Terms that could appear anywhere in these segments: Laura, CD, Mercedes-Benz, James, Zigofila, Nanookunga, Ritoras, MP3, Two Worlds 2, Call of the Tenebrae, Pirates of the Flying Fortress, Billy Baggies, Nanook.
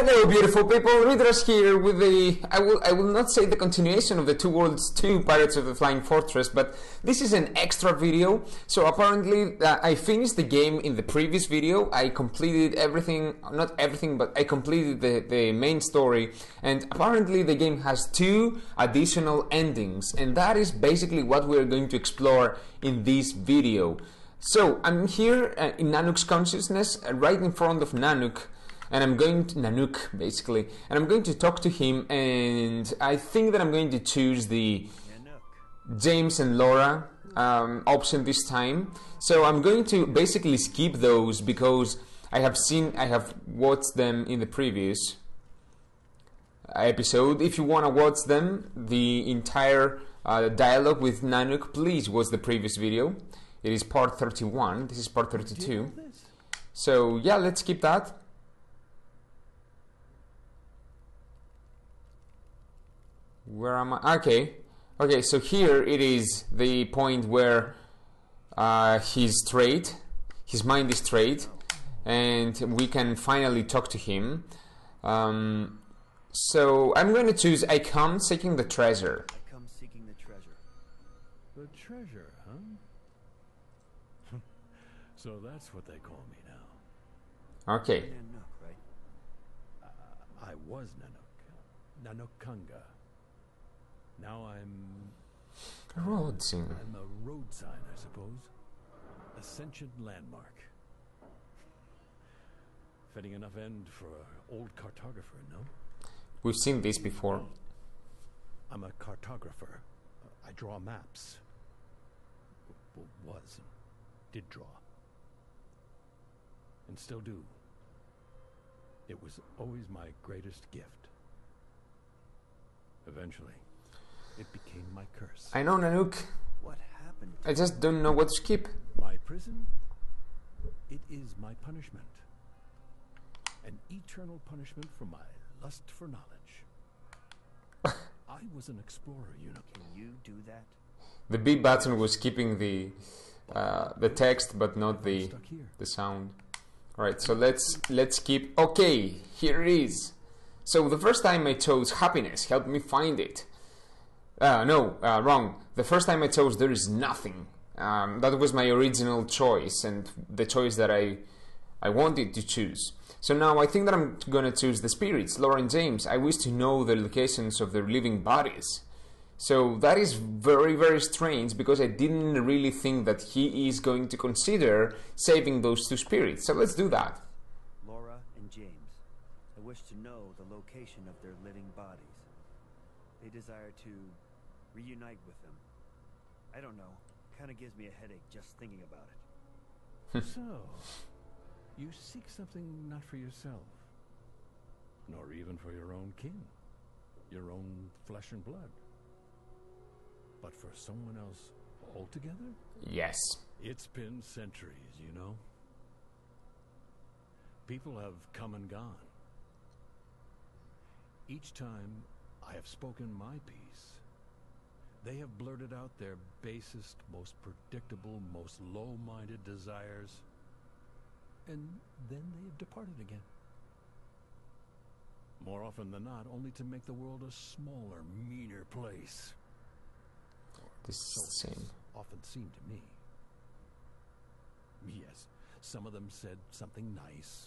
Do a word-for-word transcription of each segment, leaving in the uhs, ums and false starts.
Hello beautiful people, Ritoras here with the, I will, I will not say the continuation of the Two Worlds two Pirates of the Flying Fortress, but this is an extra video. So apparently uh, I finished the game in the previous video. I completed everything, not everything, but I completed the, the main story, and apparently the game has two additional endings, and that is basically what we are going to explore in this video. So I'm here uh, in Nanook's consciousness, uh, right in front of Nanook. And I'm going to Nanook basically, and I'm going to talk to him, and I think that I'm going to choose the James and Laura um, option this time. So I'm going to basically skip those because I have seen, I have watched them in the previous episode. If you want to watch them, the entire uh, dialogue with Nanook, please watch the previous video. It is part thirty-one. This is part thirty-two. So yeah, let's skip that. Where am I? Okay, okay. So here it is, the point where uh, he's straight, his mind is straight, and we can finally talk to him. Um, so I'm going to choose. I come seeking the treasure. I come seeking the treasure. The treasure, huh? So that's what they call me now. Okay. Nanook, right? Uh, I was Nanook. Nanookunga. Now I'm a road sign. I'm a road sign, I suppose. A sentient landmark. Fitting enough end for an old cartographer, no? We've seen this before. I'm a cartographer. I draw maps. Was. Did draw. And still do. It was always my greatest gift. Eventually. It became my curse. I know, Nanook. What happened? I just don't know what to skip. My prison? It is my punishment. An eternal punishment for my lust for knowledge. I was an explorer, you know. Can you do that? The B button was skipping the uh, the text, but not the the sound. All right, so let's let's skip. Okay, here it is. So the first time I chose happiness, help me find it. Uh, no, uh, wrong. The first time I chose there is nothing. Um, that was my original choice and the choice that I I wanted to choose. So now I think that I'm gonna choose the spirits, Laura and James. I wish to know the locations of their living bodies. So that is very, very strange because I didn't really think that he is going to consider saving those two spirits. So let's do that. Laura and James, I wish to know the location of their living bodies. They desire to reunite with them. I don't know. Kind of gives me a headache just thinking about it. So, you seek something not for yourself, nor even for your own kin, your own flesh and blood, but for someone else altogether? Yes. It's been centuries, you know. People have come and gone. Each time, I have spoken my piece. They have blurted out their basest, most predictable, most low-minded desires, and then they have departed again. More often than not, only to make the world a smaller, meaner place. This is the same. Often seemed to me. Yes, some of them said something nice.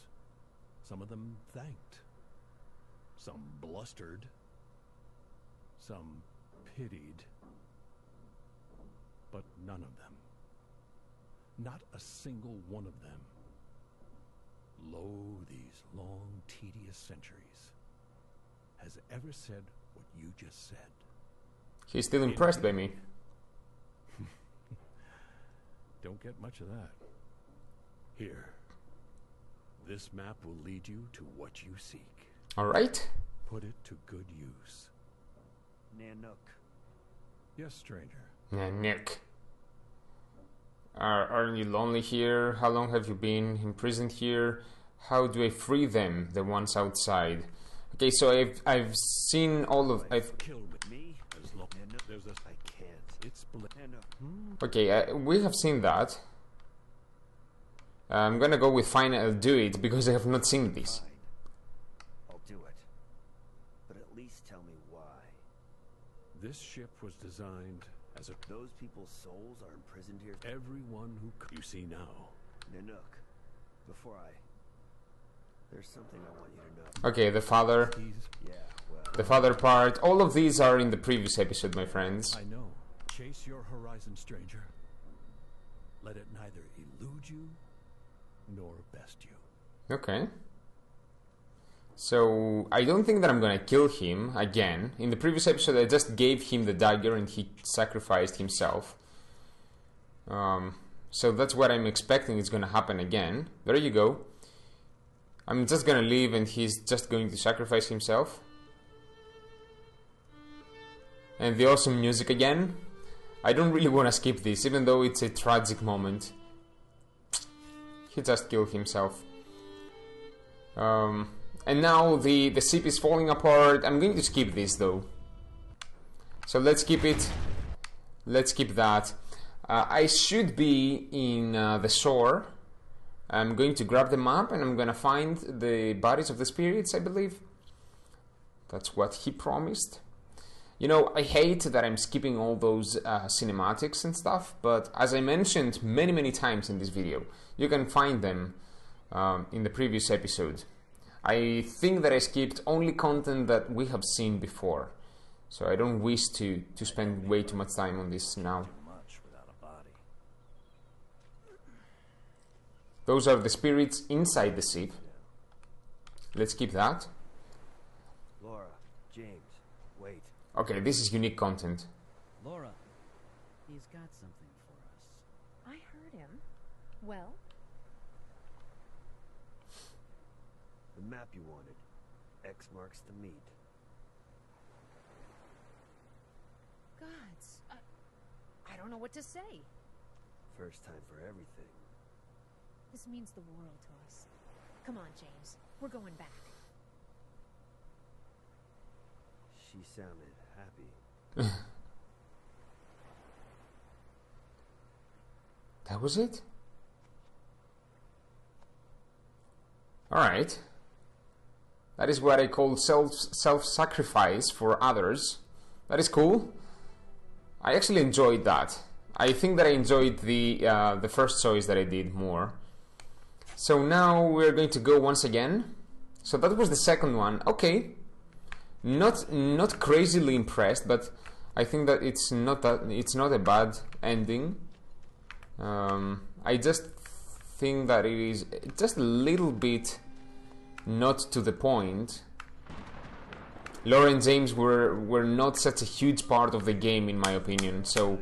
Some of them thanked. Some blustered. Some pitied, but none of them, not a single one of them, lo, these long, tedious centuries, has ever said what you just said. He's still impressed by me. Don't get much of that. Here, this map will lead you to what you seek. All right. Put it to good use. Nanook. Yes, stranger. Nanook. Are, are you lonely here? How long have you been imprisoned here? How do I free them, the ones outside? Okay, so I've I've seen all of I've killed me. There's a I can't. It's okay. I, we have seen that. I'm gonna go with final do it because I have not seen this. do it. But at least tell me why. This ship was designed as a... Those people's souls are imprisoned here? Everyone who... You see now. Nanook, before I... There's something I want you to know. Okay, the father. Yeah, well, the father part. All of these are in the previous episode, my friends. I know. Chase your horizon, stranger. Let it neither elude you nor best you. Okay. So, I don't think that I'm gonna kill him again. In the previous episode, I just gave him the dagger and he sacrificed himself. Um, so that's what I'm expecting is gonna happen again. There you go. I'm just gonna leave and he's just going to sacrifice himself. And the awesome music again. I don't really want to skip this, even though it's a tragic moment. He just killed himself. Um, and now the, the ship is falling apart. I'm going to skip this though. So let's skip it. Let's skip that. Uh, I should be in uh, the shore. I'm going to grab the map and I'm going to find the bodies of the spirits, I believe. That's what he promised. You know, I hate that I'm skipping all those uh, cinematics and stuff, but as I mentioned many, many times in this video, you can find them um, in the previous episode. I think that I skipped only content that we have seen before, so I don't wish to, to spend way too much time on this now. Those are the spirits inside the ship. Let's keep that. Laura, James, wait. Okay, this is unique content. Laura, he's got something for us. I heard him. Well? The map you wanted. X marks the meat. Gods, uh, I don't know what to say. First time for everything. This means the world to us. Come on, James. We're going back. She sounded happy. That was it? Alright. That is what I call self, self-sacrifice for others. That is cool. I actually enjoyed that. I think that I enjoyed the, uh, the first choice that I did more. So now we're going to go once again. So that was the second one. Okay, not not crazily impressed, but I think that it's not that it's not a bad ending. Um, I just think that it is just a little bit not to the point. Laura and James were were not such a huge part of the game, in my opinion. So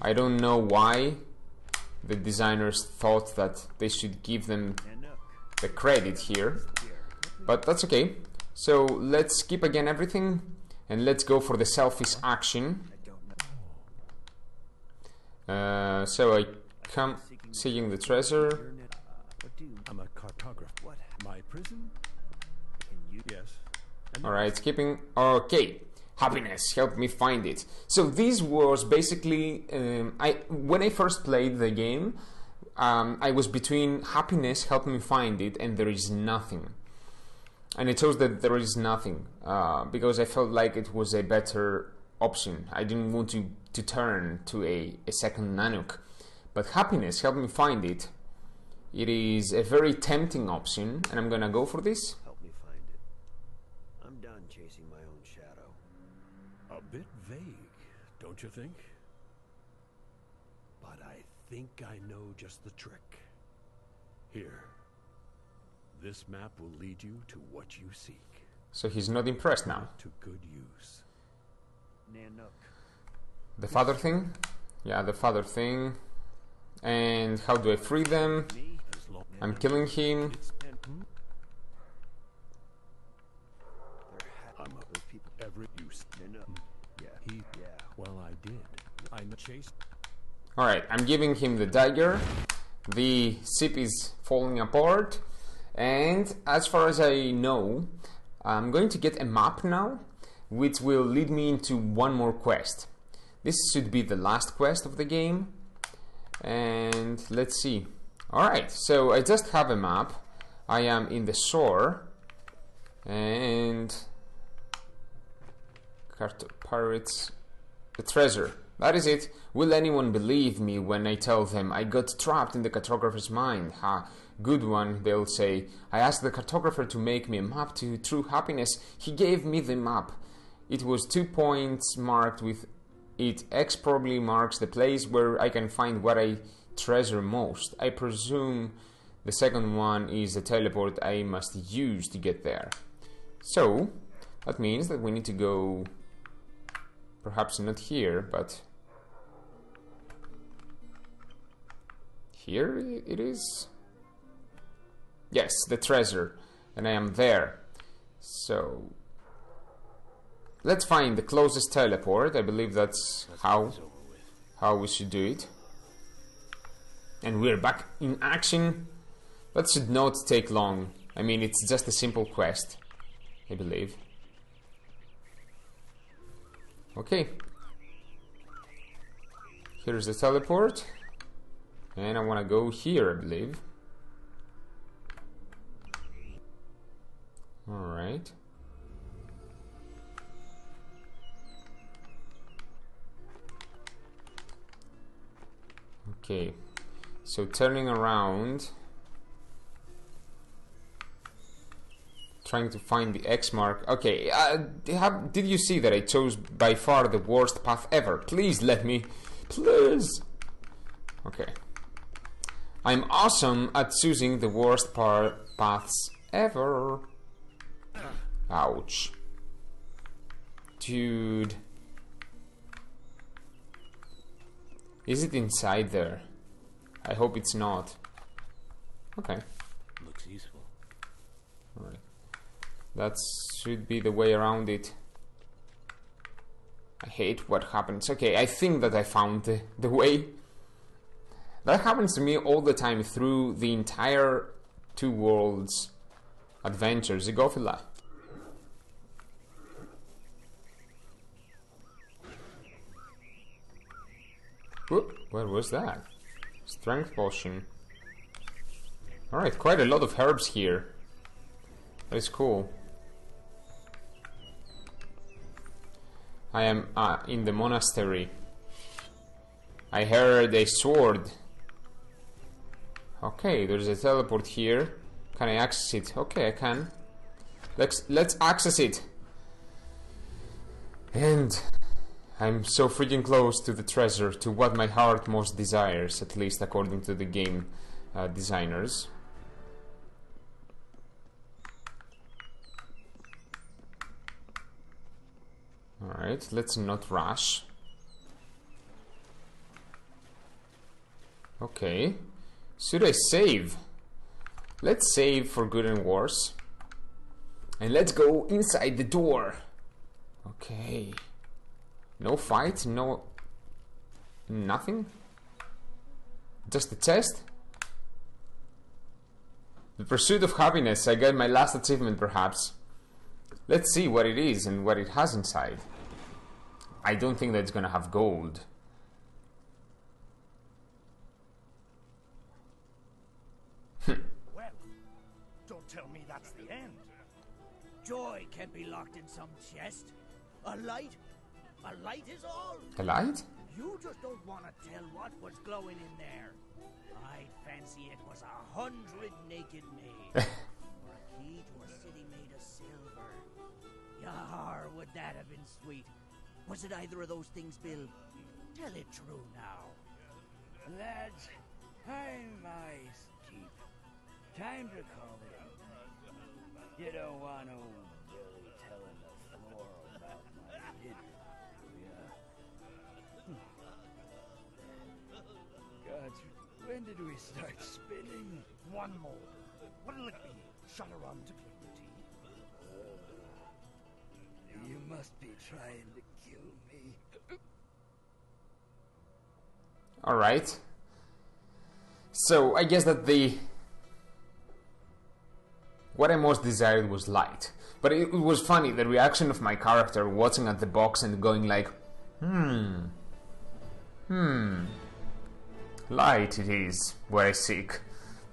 I don't know why the designers thought that they should give them the credit here, but that's okay. So let's skip again everything and let's go for the selfish action. Uh, so I come seeking the treasure. I'm a cartographer. What? My prison? Yes. All right, skipping. Okay. Happiness, help me find it. So this was basically um, I when I first played the game, um, I was between happiness, help me find it, and there is nothing. And I chose that there is nothing uh, because I felt like it was a better option. I didn't want to to turn to a, a second Nanook. But happiness, help me find it. It is a very tempting option, and I'm gonna go for this. Help me find it. I'm done chasing my own shadow. A bit vague, don't you think? But I think I know just the trick. Here. This map will lead you to what you seek. So he's not impressed now. To good use. Nanook. The father thing? Yeah, the father thing. And how do I free them? I'm killing him. Well, I did. I'm chased. All right, I'm giving him the dagger. The ship is falling apart, and as far as I know, I'm going to get a map now, which will lead me into one more quest. This should be the last quest of the game, and let's see. All right, so I just have a map. I am in the shore. and Carto Pirates, the treasure. That is it. Will anyone believe me when I tell them I got trapped in the cartographer's mind? Ha, good one, they'll say. I asked the cartographer to make me a map to true happiness. He gave me the map. It was two points marked with it. X probably marks the place where I can find what I treasure most. I presume the second one is the teleport I must use to get there. So, that means that we need to go... perhaps not here, but... here it is? Yes, the treasure. And I am there. So... let's find the closest teleport. I believe that's how, how we should do it. And we're back in action. That should not take long. I mean, it's just a simple quest, I believe. Okay. Here's the teleport. And I want to go here, I believe. Alright. Okay. So turning around... trying to find the X mark. Okay, uh, have, did you see that I chose by far the worst path ever? Please let me, please. Okay. I'm awesome at choosing the worst par paths ever. Ouch. Dude. Is it inside there? I hope it's not. Okay. Looks useful. All right. That should be the way around it. I hate what happens. Okay, I think that I found the, the way. That happens to me all the time through the entire Two Worlds adventure. Zigofila. Whoop, what was that? Strength potion. Alright, quite a lot of herbs here. That is cool. I am uh, in the monastery. I heard a sword. Okay, there's a teleport here. Can I access it? Okay, I can. Let's let's access it. And I'm so freaking close to the treasure, to what my heart most desires, at least according to the game uh, designers. Alright, let's not rush. Okay. Should I save? Let's save for good and worse. And let's go inside the door. Okay. No fight, no... nothing? Just a test? The pursuit of happiness. I got my last achievement, perhaps. Let's see what it is and what it has inside. I don't think that's gonna have gold. Well, don't tell me that's the end. Joy can be locked in some chest. A light, a light is all. A light? You just don't want to tell what was glowing in there. I fancy it was a hundred naked maids, or a key to a city made of silver. Yar, would that have been sweet? Was it either of those things, Bill? Tell it true now. Lads, I'm eyes keep. Time to call it out. You don't want old Billy telling the floor about my kid, do ya? Gods, when did we start spinning? One more. What'll it be? Shutter on to plenty. Uh, you must be trying to kill me. Alright. So, I guess that the... what I most desired was light. But it, it was funny, the reaction of my character watching at the box and going like... Hmm... Hmm... light it is, what I seek.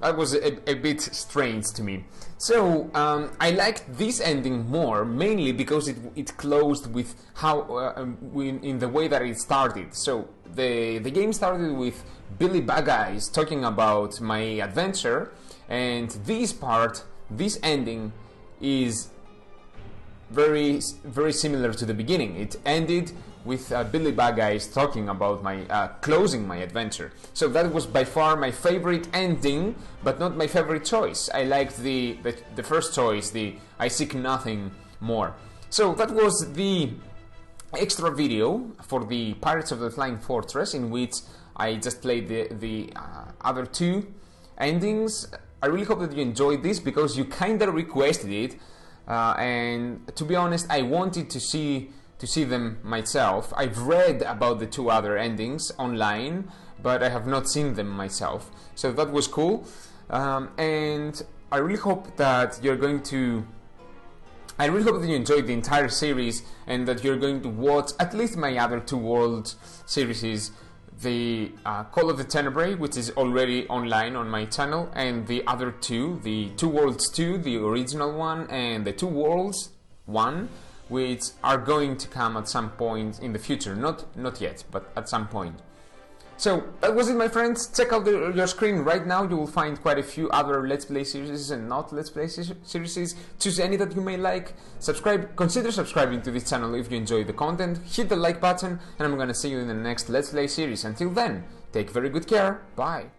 That was a, a bit strange to me. So, um, I liked this ending more, mainly because it, it closed with how, uh, in, in the way that it started. So, the, the game started with Billy Baggies talking about my adventure, and this part, this ending, is very, very similar to the beginning. It ended with uh, Billy Baggies talking about my uh, closing my adventure. So that was by far my favorite ending, but not my favorite choice. I liked the, the, the first choice, the I seek nothing more. So that was the extra video for the Pirates of the Flying Fortress, in which I just played the, the uh, other two endings. I really hope that you enjoyed this, because you kinda requested it, uh, and to be honest, I wanted to see to see them myself. I've read about the two other endings online, but I have not seen them myself. So that was cool, um, and I really hope that you're going to... I really hope that you enjoyed the entire series, and that you're going to watch at least my other Two Worlds series, the uh, Call of the Tenebrae, which is already online on my channel, and the other two, the Two Worlds two, the original one, and the Two Worlds one, which are going to come at some point in the future. Not not yet, but at some point. So, that was it, my friends. Check out the, your screen right now. You will find quite a few other Let's Play series and not Let's Play series. Choose any that you may like. Subscribe. Consider subscribing to this channel if you enjoy the content. Hit the like button, and I'm gonna see you in the next Let's Play series. Until then, take very good care. Bye.